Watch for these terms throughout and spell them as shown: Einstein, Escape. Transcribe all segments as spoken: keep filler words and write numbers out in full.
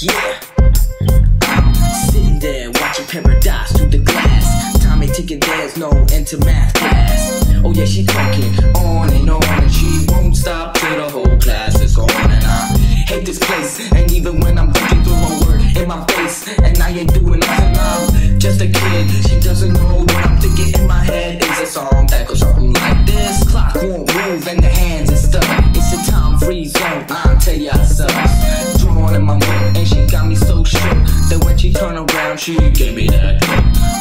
Yeah. Sitting there watching paradise through the glass. Time ain't ticking, there's no end to math class. Oh yeah, she talking on and on, and she won't stop till the whole class is gone. And I hate this place, and even when I'm thinking through my work in my face, and I ain't doing nothing, I'm just a kid. She doesn't know what I'm thinking in my head is a song that goes something like this. Clock won't move and the hands are stuck. It's a time free zone, I'll tell y'all something. In my mind, and she got me so shook that when she turned around, she gave me that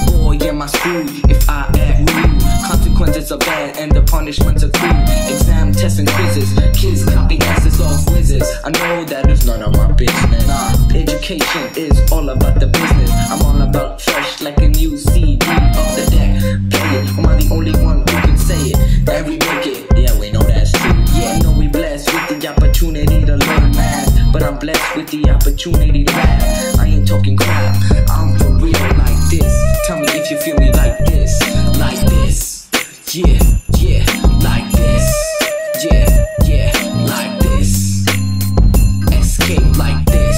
look. Boy, am I screwed if I act rude? Consequences are bad and the punishments are cruel. Exam tests and quizzes, kids copy answers off quizzes. I know that it's none of my business. Nah, education is all about the business. I'm all about fresh like a new C D off the deck. Play it, am I the only one who can say it? Every wicked, yeah, we know that's true. Yeah, I know we blessed with the opportunity to learn math. But I'm blessed with the opportunity to laugh. I ain't talking crap, I'm for real like this. Tell me if you feel me like this, like this. Yeah, yeah, like this. Yeah, yeah, like this. Escape like this,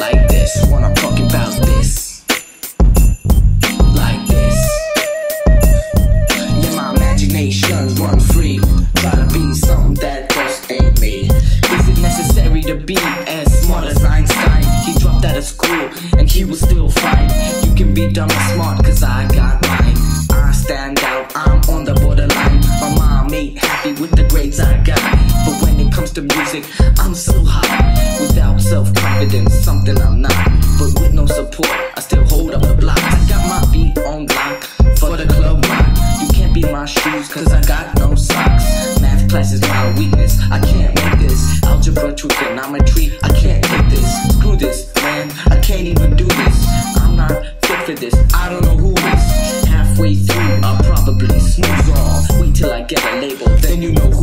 like this. When I'm talking about this, like this. Let my imagination run free. Try to be something that just ain't me. Is it necessary to be as smart as Einstein? He dropped out of school and he was still fine. You can be dumb and smart, cause I got mine. I stand out, I'm on the borderline. My mom ain't happy with the grades I got, but when it comes to music, I'm so high. Without self-confidence, something I'm not, but with no support, I still hold up the block. I got my feet on block for the club rock. You can't be my shoes, cause I got no socks. Math class is my weakness, I can't make this. Algebra, truth, trigonometry, I can't take this. Screw this, man, I can't even do this. I'm not fit for this, I don't know who is. Halfway through, I'll probably snooze off. Wait till I get a label, then you know